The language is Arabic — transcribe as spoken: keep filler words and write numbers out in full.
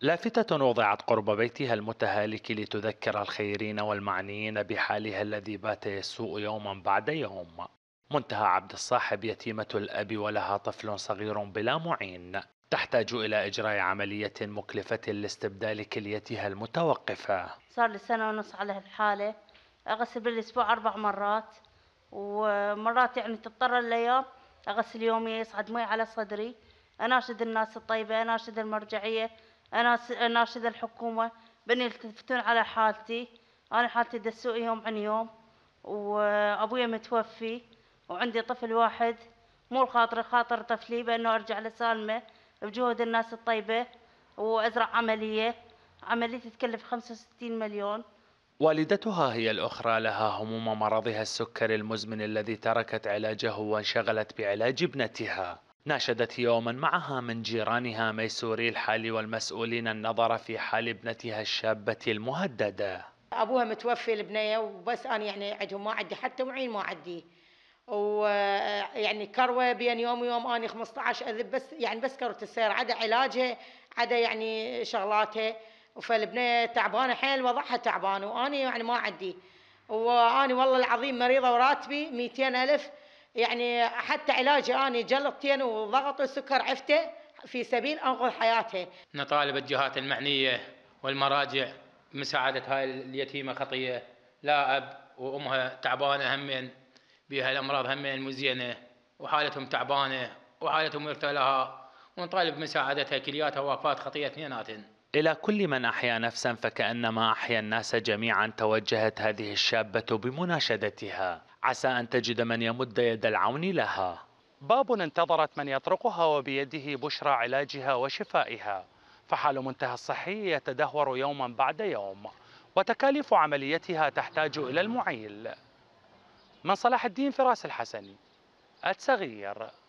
لافتة وضعت قرب بيتها المتهالك لتذكر الخيرين والمعنيين بحالها الذي بات يسوء يوما بعد يوم. منتهى عبد الصاحب يتيمة الأب ولها طفل صغير بلا معين، تحتاج إلى إجراء عملية مكلفة لاستبدال كليتها المتوقفة. صار لي سنة ونص على هالحالة، أغسل بالأسبوع أربع مرات، ومرات يعني تضطر الأيام أغسل يومية، يصعد مي على صدري. أناشد الناس الطيبة، أناشد المرجعية، أناشد الحكومة بأن يلتفتون على حالتي. أنا حالتي دسوقي يوم عن يوم، وأبويا متوفي، وعندي طفل واحد. مو الخاطر خاطر طفلي بأنه أرجع لسالمة بجهود الناس الطيبة، وأزرع عملية عملية تتكلف خمسة وستين مليون. والدتها هي الأخرى لها هموم مرضها السكري المزمن الذي تركت علاجه وانشغلت بعلاج ابنتها. ناشدت يوما معها من جيرانها ميسوري الحال والمسؤولين النظر في حال ابنتها الشابة المهددة. أبوها متوفي البنية، وبس أنا يعني عندهم ما عندي حتى معين ما عندي، ويعني كروة بين يوم ويوم أنا خمسة عشر أذب، بس يعني بس كروة السير، عدا علاجها عدا يعني شغلاتها. فالبنية تعبانة حيل، وضعها تعبان، وأنا يعني ما عندي، وأنا والله العظيم مريضة وراتبي مئتين ألف، يعني حتى علاجي أنا جلطتين وضغط السكر عفته في سبيل أنقذ حياتها. نطالب الجهات المعنية والمراجع بمساعدة هاي اليتيمة خطية، لا أب وأمها تعبانة همين بها الأمراض همين مزينة، وحالتهم تعبانة وحالتهم ارتلاها، ونطالب بمساعدتها كلياتها وافات خطية اثنيناتن. إلى كل من أحيا نفسا فكأنما أحيا الناس جميعا، توجهت هذه الشابة بمناشدتها، عسى أن تجد من يمد يد العون لها. باب انتظرت من يطرقها، وبيده بشرى علاجها وشفائها. فحال منتهى الصحي يتدهور يوما بعد يوم، وتكاليف عمليتها تحتاج إلى المعيل. من صلاح الدين فراس الحسني، الصغير.